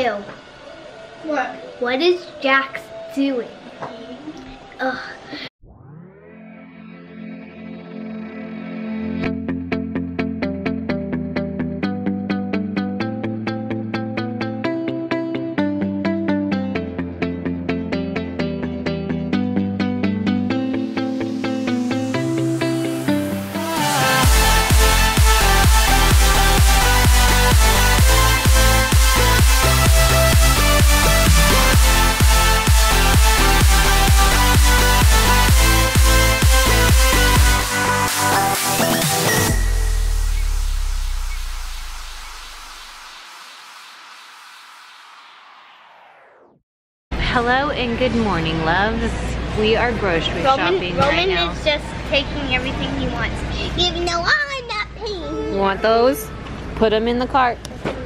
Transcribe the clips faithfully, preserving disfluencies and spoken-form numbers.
Ew. What? What is Jax doing? Ugh. Hello and good morning, loves. We are grocery Roman, shopping Roman right now. Roman is just taking everything he wants, even though I'm not paying. You want those? Put them in the cart.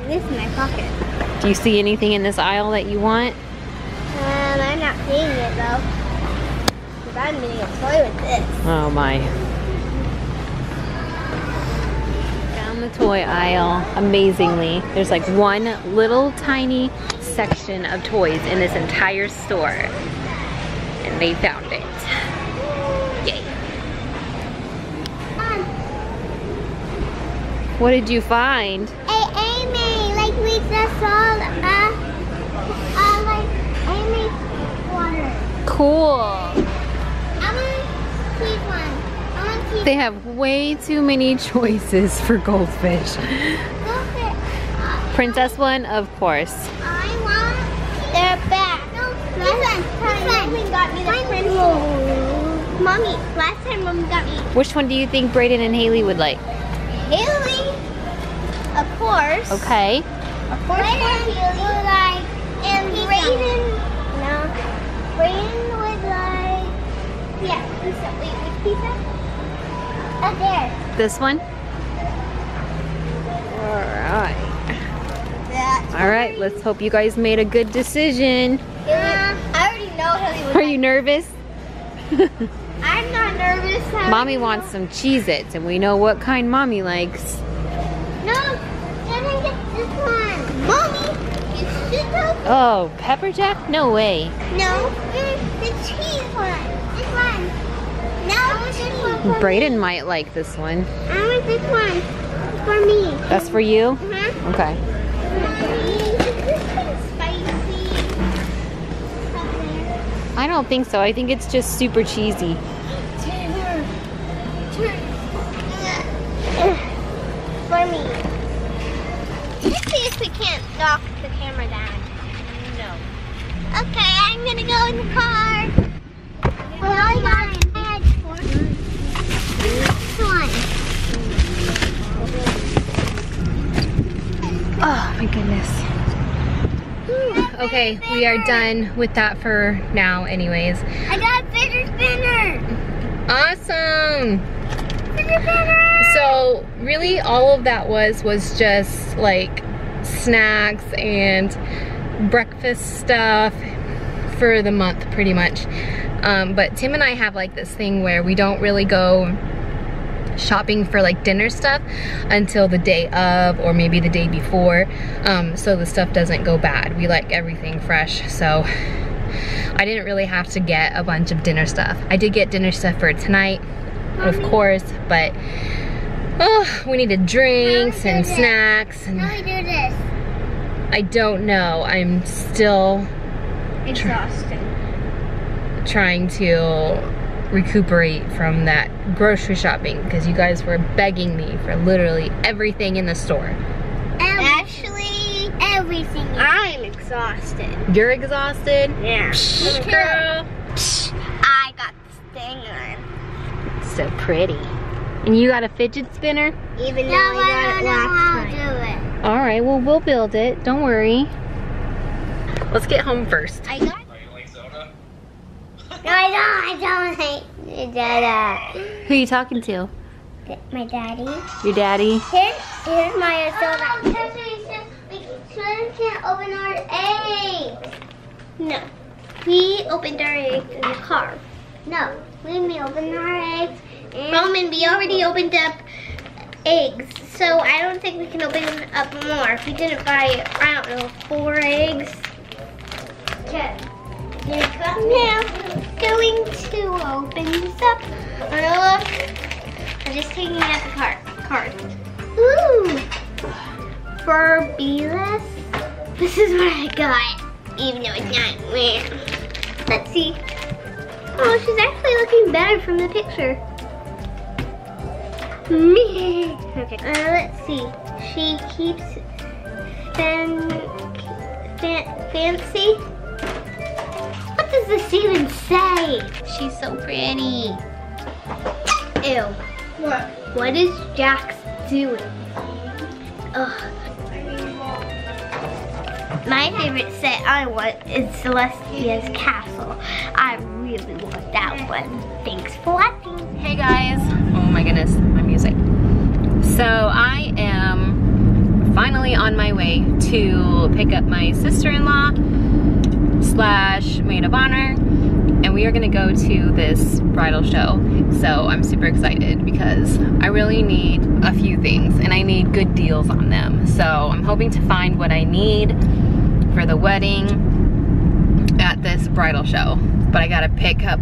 This in my pocket. Do you see anything in this aisle that you want? Um, I'm not paying it though, because I'm getting a toy with this. Oh my. Down the toy aisle, amazingly. There's like one little tiny section of toys in this entire store, and they found it. Yay. Mom. What did you find? Hey, Amy, like we just saw uh, uh, like Amy's water. Cool. I want to keep one. I want to keep. They have way too many choices for goldfish. Goldfish. Princess one, of course. They're back. No, last time Mom got me the Pringles. Mommy, last time Mom got me. Which one do you think Brayden and Haley would like? Haley, of course. Okay. Of course. Brayden would like. And Brayden. No. Brayden would like. Yeah, pizza. Wait, which pizza? Up there. This one? Alright. All right, let's hope you guys made a good decision. Yeah, I already know Haley would. Are you nervous? I'm not nervous. How Mommy wants some Cheez-Its, and we know what kind Mommy likes. No, gonna get this one. Mommy, it's this one. Oh, pepper jack? No way. No, the cheese one. This one. No, this one. Brayden might like this one. I want this one for me. That's for you? Uh-huh. Okay. I don't think so. I think it's just super cheesy. Taylor, for me. Seriously, can't knock the camera down. No. Okay, I'm gonna go in the car. Well, I got it. I had four. This one. Oh my goodness. Okay, we are done with that for now anyways. I got a fidget spinner! Awesome! Fidget spinner! So really all of that was was just like snacks and breakfast stuff for the month pretty much. Um, but Tim and I have like this thing where we don't really go shopping for like dinner stuff until the day of or maybe the day before, um, so the stuff doesn't go bad. We like everything fresh, so I didn't really have to get a bunch of dinner stuff. I did get dinner stuff for tonight, Mommy, of course, but oh, we needed drinks and this? snacks. And how do we do this? I don't know. I'm still exhausted. Tr trying to recuperate from that grocery shopping because you guys were begging me for literally everything in the store. Actually, everything. I'm exhausted. You're exhausted? Yeah. Psh, girl. Psh, I got this thing on. So pretty. And you got a fidget spinner? Even though no, I got it last night. All right. Well, we'll build it. Don't worry. Let's get home first. I got. No, I don't. I don't like Dada. Who are you talking to? My daddy. Your daddy? Here's, here's my soda. Oh, because we said we can't open our eggs. No. We opened our eggs in the car. No. We opened our eggs. And Roman, we already opened up eggs. So I don't think we can open up more. If we didn't buy, I don't know, four eggs. Okay. Now, going to open this up. I'm gonna look. I'm just taking out the card. card. Ooh! Fabulous. This is what I got, even though it's not real. Let's see. Oh, she's actually looking better from the picture. Me. Okay. Uh, let's see. She keeps fan, fan, fancy. What does this even say? She's so pretty. Ew. What? What is Jax doing? Ugh. My favorite set I want is Celestia's castle. I really want that one. Thanks for watching. Hey guys. Oh my goodness. Music. So I am finally on my way to pick up my sister-in-law slash maid of honor, and we are gonna go to this bridal show. So I'm super excited because I really need a few things and I need good deals on them. So I'm hoping to find what I need for the wedding at this bridal show, but I gotta pick up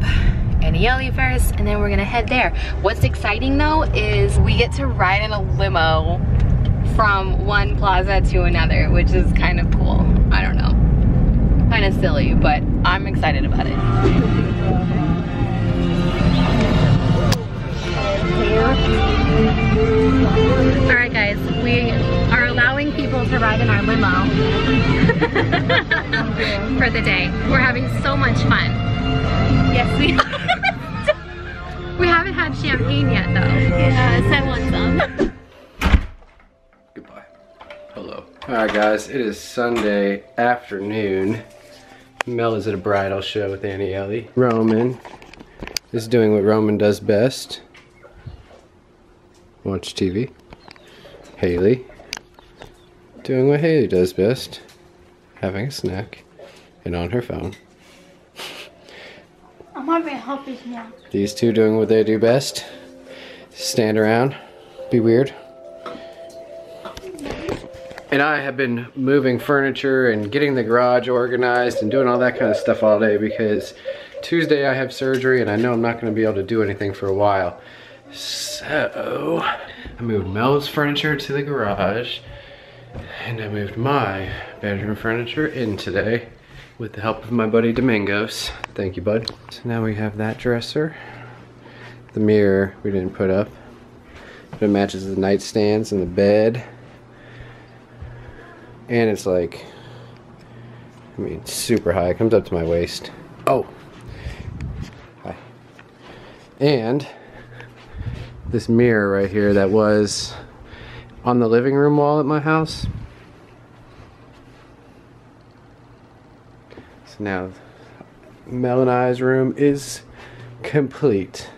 Anieli first, and then we're gonna head there. What's exciting though is we get to ride in a limo from one plaza to another, which is kind of cool. I don't know, kind of silly, but I'm excited about it. All right guys, we are allowing people to ride in our limo for the day. We're having so much fun. Yes, we are. We haven't had champagne yet, though. Yes, I want some. Goodbye. Hello. All right, guys. It is Sunday afternoon. Mel is at a bridal show with Anieli. Roman is doing what Roman does best. Watch T V. Haley. Doing what Haley does best. Having a snack. And on her phone. I'm having a healthy snack. These two doing what they do best. Stand around. Be weird. And I have been moving furniture and getting the garage organized and doing all that kind of stuff all day because Tuesday I have surgery and I know I'm not going to be able to do anything for a while. So I moved Mel's furniture to the garage and I moved my bedroom furniture in today, with the help of my buddy Domingos. Thank you, bud. So now we have that dresser. The mirror we didn't put up. But it matches the nightstands and the bed. And it's like, I mean, super high. It comes up to my waist. Oh! Hi. And this mirror right here that was on the living room wall at my house. Now, Mel and I's room is complete,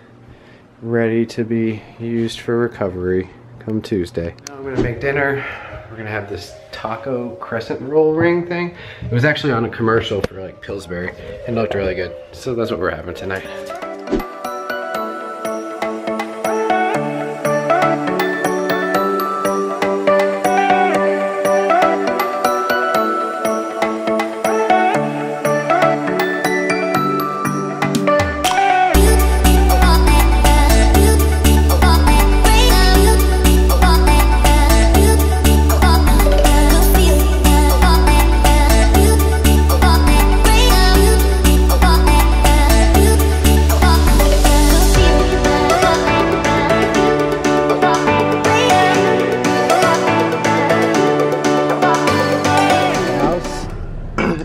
ready to be used for recovery come Tuesday. Now I'm gonna make dinner. We're gonna have this taco crescent roll ring thing. It was actually on a commercial for like Pillsbury and looked really good. So that's what we're having tonight.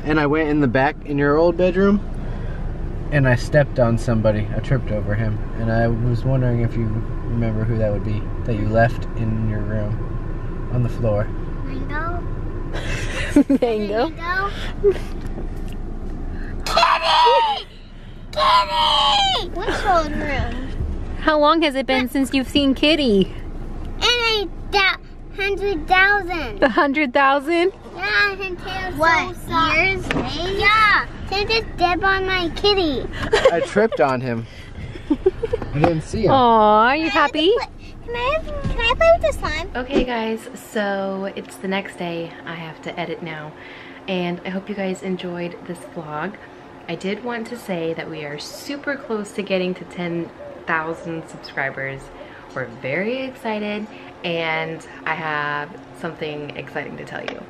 And I went in the back in your old bedroom and I stepped on somebody. I tripped over him and I was wondering if you remember who that would be that you left in your room on the floor. Mango? Mango? Mango? Kitty! Kitty! What's old room? How long has it been what? Since you've seen Kitty? And I hundred thousand. A hundred thousand? Yeah, until what? So years? Yeah. They just dip on my kitty. I tripped on him. I didn't see him. Aw, are you happy? I had, put, Can I, can I play with this slime? Okay guys, so it's the next day. I have to edit now. And I hope you guys enjoyed this vlog. I did want to say that we are super close to getting to ten thousand subscribers. We're very excited, and I have something exciting to tell you.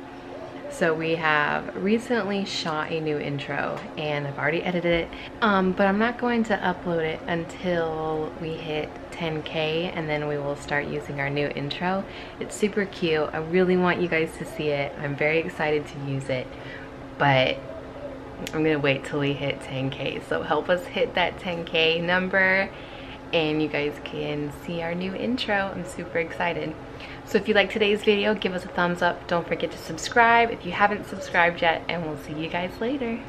So we have recently shot a new intro, and I've already edited it, um, but I'm not going to upload it until we hit ten K, and then we will start using our new intro. It's super cute. I really want you guys to see it. I'm very excited to use it, but I'm gonna wait till we hit ten K. So help us hit that ten K number, and you guys can see our new intro. I'm super excited. So if you like today's video, give us a thumbs up. Don't forget to subscribe if you haven't subscribed yet, and we'll see you guys later.